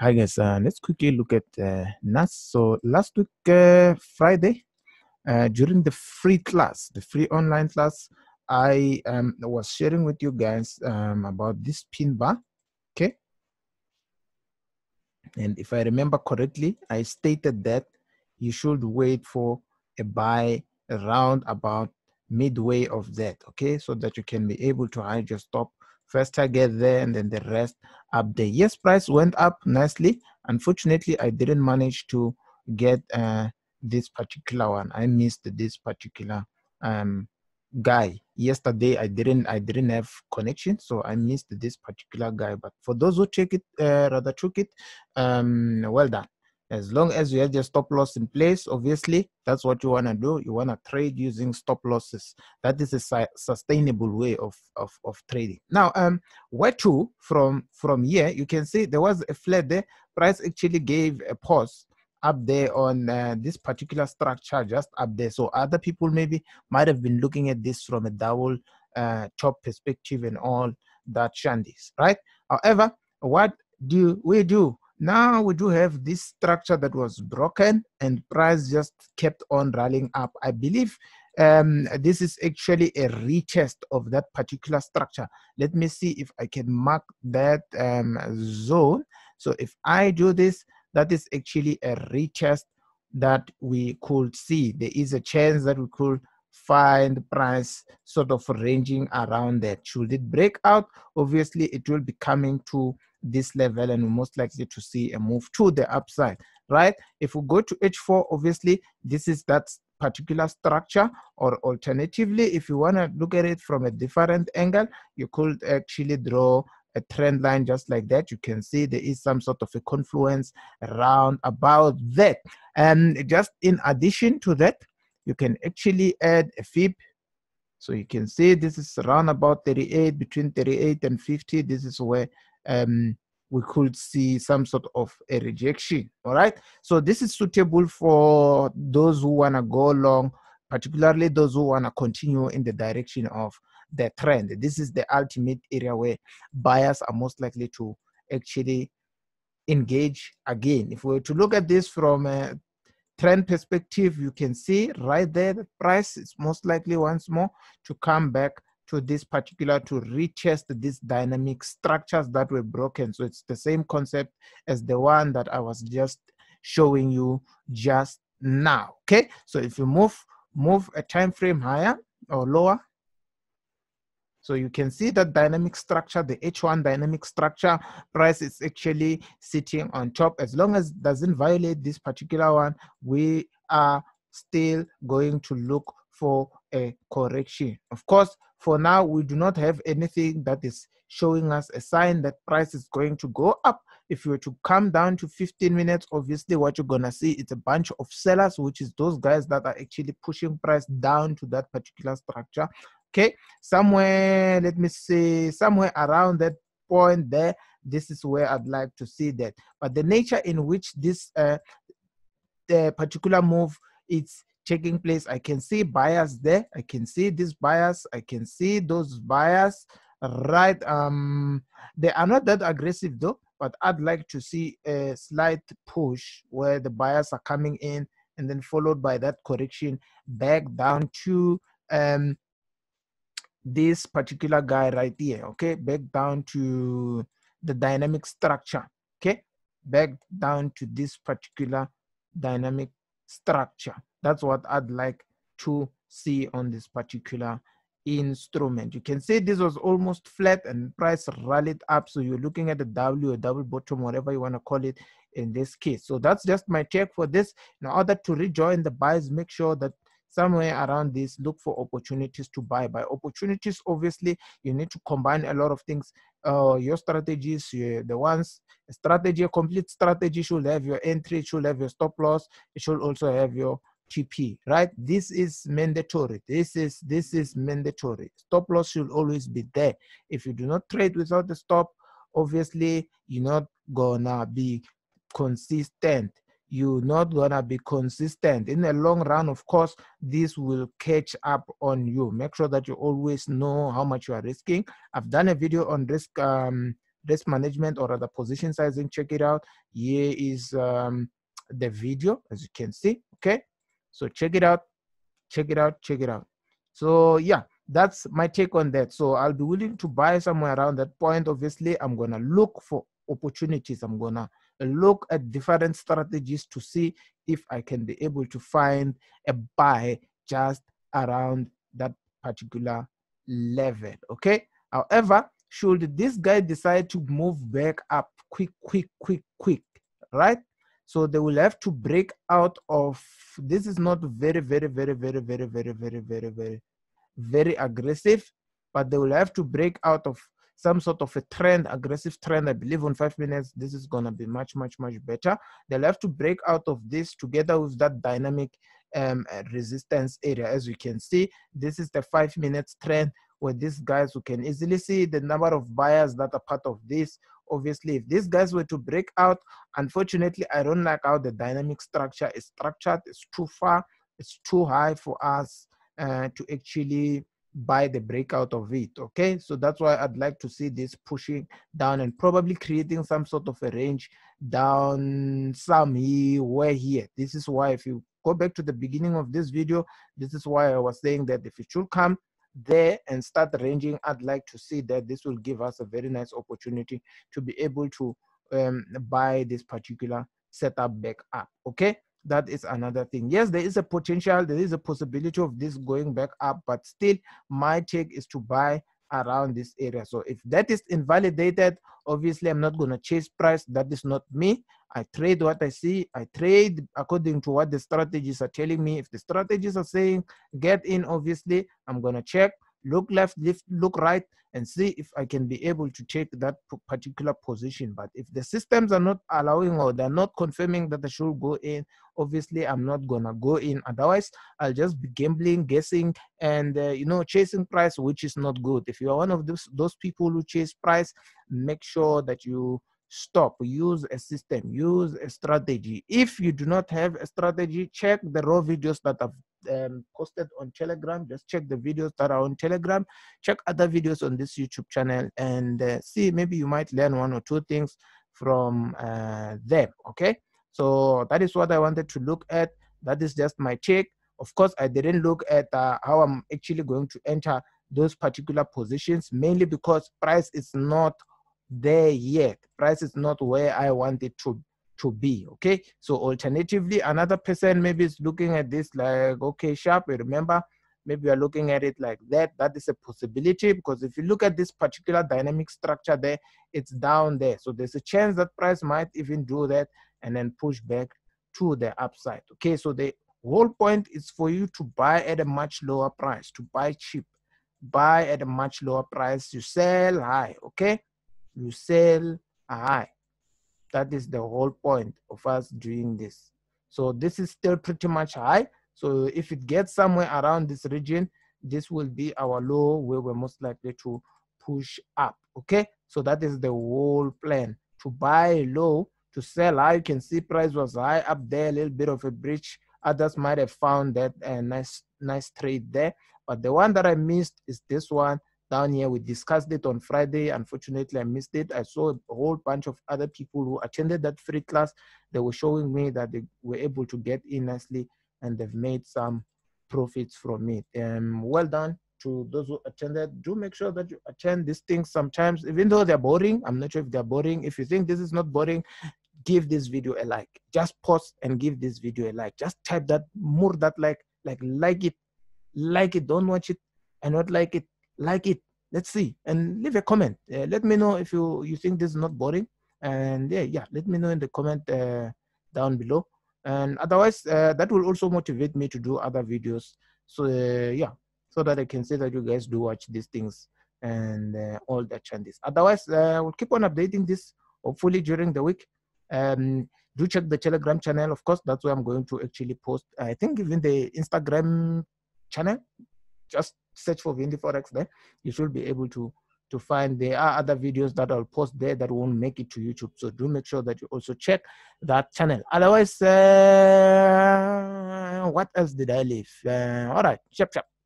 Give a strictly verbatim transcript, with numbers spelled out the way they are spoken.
Hi guys, uh, let's quickly look at uh, N A S. So last week, uh, Friday, uh, during the free class, the free online class, I um, was sharing with you guys um, about this pin bar, okay? And if I remember correctly, I stated that you should wait for a buy around about midway of that, okay? So that you can be able to hide your stop. First target there and then the rest up there. Yes, price went up nicely. Unfortunately, I didn't manage to get uh, this particular one. I missed this particular um, guy. Yesterday, I didn't I didn't have connection, so I missed this particular guy. But for those who check it, uh, rather took it, um, well done. As long as you have your stop loss in place, obviously, that's what you want to do. You want to trade using stop losses. That is a sustainable way of, of, of trading. Now, um, where to from, from here, you can see there was a flat there. Price actually gave a pause up there on uh, this particular structure just up there. So other people maybe might have been looking at this from a double uh, top perspective and all that shandies, right? However, what do we do? Now we do have this structure that was broken and price just kept on rallying up. I believe um, this is actually a retest of that particular structure. Let me see if I can mark that um, zone. So if I do this, that is actually a retest that we could see. There is a chance that we could find price sort of ranging around that. Should it break out, obviously it will be coming to this level and we're most likely to see a move to the upside, right? If we go to H four, obviously this is that particular structure, or alternatively, if you want to look at it from a different angle, you could actually draw a trend line just like that. You can see there is some sort of a confluence around about that. And just in addition to that, you can actually add a fib. So you can see this is around about thirty-eight, between thirty-eight and fifty. This is where um, we could see some sort of a rejection, all right? So this is suitable for those who wanna go long, particularly those who wanna continue in the direction of the trend. This is the ultimate area where buyers are most likely to actually engage again. If we were to look at this from a trend perspective, you can see right there the price is most likely once more to come back to this particular, to retest these dynamic structures that were broken. So it's the same concept as the one that I was just showing you just now, okay? So if you move move a time frame higher or lower, so you can see that dynamic structure, the H one dynamic structure, price is actually sitting on top. As long as it doesn't violate this particular one, we are still going to look for a correction. Of course, for now, we do not have anything that is showing us a sign that price is going to go up. If you were to come down to fifteen minutes, obviously what you're gonna see is a bunch of sellers, which is those guys that are actually pushing price down to that particular structure. Okay, somewhere, let me see, somewhere around that point there, this is where I'd like to see that. But the nature in which this uh, the particular move is taking place, I can see buyers there. I can see these buyers. I can see those buyers, right? Um, they are not that aggressive though, but I'd like to see a slight push where the buyers are coming in and then followed by that correction back down to... Um, this particular guy right here, okay, back down to the dynamic structure, okay, back down to this particular dynamic structure. That's what I'd like to see on this particular instrument. You can see this was almost flat and price rallied up, so you're looking at the W or double bottom, whatever you want to call it in this case. So that's just my check for this. In order to rejoin the buys, make sure that somewhere around this, look for opportunities to buy. By opportunities, obviously, you need to combine a lot of things. Uh, your strategies, your, the ones, a strategy, a complete strategy should have your entry, should have your stop loss, it should also have your T P, right? This is mandatory. This is, this is mandatory. Stop loss should always be there. If you do not trade without the stop, obviously, you're not gonna be consistent. You're not gonna be consistent. In the long run, of course, this will catch up on you. Make sure that you always know how much you are risking. I've done a video on risk um, risk management or other position sizing. Check it out. Here is um, the video, as you can see. Okay, so check it out, check it out, check it out. So yeah, that's my take on that. So I'll be willing to buy somewhere around that point. Obviously, I'm gonna look for opportunities. I'm gonna look at different strategies to see if I can be able to find a buy just around that particular level. Okay. However, should this guy decide to move back up quick, quick, quick, quick, right? So they will have to break out of, this is not very, very, very, very, very, very, very, very, very, very aggressive, but they will have to break out of some sort of a trend, aggressive trend. I believe on five minutes, this is gonna be much, much, much better. They'll have to break out of this together with that dynamic um, resistance area. As you can see, this is the five minutes trend where these guys, who can easily see the number of buyers that are part of this. Obviously, if these guys were to break out, unfortunately, I don't like how the dynamic structure is structured. It's too far, it's too high for us uh, to actually buy the breakout of it. Okay, so that's why I'd like to see this pushing down and probably creating some sort of a range down somewhere here. This is why, if you go back to the beginning of this video, this is why I was saying that if it should come there and start ranging, I'd like to see that. This will give us a very nice opportunity to be able to um, buy this particular setup back up. Okay, that is another thing. Yes, there is a potential, there is a possibility of this going back up, but still my take is to buy around this area. So if that is invalidated, obviously I'm not going to chase price. That is not me. I trade what I see. I trade according to what the strategies are telling me. If the strategies are saying get in, obviously I'm going to check, look left, look right, and see if I can be able to take that particular position. But if the systems are not allowing, or they're not confirming that I should go in, obviously I'm not gonna go in. Otherwise, I'll just be gambling, guessing, and uh, you know, chasing price, which is not good. If you are one of those those people who chase price, make sure that you stop. Use a system, use a strategy. If you do not have a strategy, check the raw videos that I've um, posted on Telegram. Just check the videos that are on Telegram, check other videos on this YouTube channel, and uh, see, maybe you might learn one or two things from uh, them. Okay, so that is what I wanted to look at. That is just my take. Of course, I didn't look at uh, how I'm actually going to enter those particular positions, mainly because price is not there yet. Price is not where I want it to to be. Okay, so alternatively, another person maybe is looking at this like, okay, sharp, remember, maybe you're looking at it like that. That is a possibility, because if you look at this particular dynamic structure there, it's down there, so there's a chance that price might even do that and then push back to the upside. Okay, so the whole point is for you to buy at a much lower price, to buy cheap, buy at a much lower price, you sell high. Okay, you sell high. That is the whole point of us doing this. So this is still pretty much high, so if it gets somewhere around this region, this will be our low where we're most likely to push up. Okay, so that is the whole plan, to buy low, to sell high. You can see price was high up there, a little bit of a breach. Others might have found that a nice nice trade there, but the one that I missed is this one down here. We discussed it on Friday. Unfortunately, I missed it. I saw a whole bunch of other people who attended that free class. They were showing me that they were able to get in nicely, and they've made some profits from it. Um, well done to those who attended. Do make sure that you attend these things sometimes, even though they're boring. I'm not sure if they're boring. If you think this is not boring, give this video a like. Just pause and give this video a like. Just type that, more that like, like, like it, like it. Don't watch it and not like it. Like it. Let's see, and leave a comment. Uh, let me know if you you think this is not boring, and yeah yeah let me know in the comment uh, down below. And otherwise, uh, that will also motivate me to do other videos. So uh, yeah, so that I can say that you guys do watch these things and uh, all that changes. Otherwise, uh, we'll keep on updating this hopefully during the week. Um do check the Telegram channel, of course. That's where I'm going to actually post. I think even the Instagram channel, just search for Vindi Forex there. You should be able to to find, there are other videos that I'll post there that won't make it to YouTube. So do make sure that you also check that channel. Otherwise, uh, what else did I leave? Uh, all right, chap chap.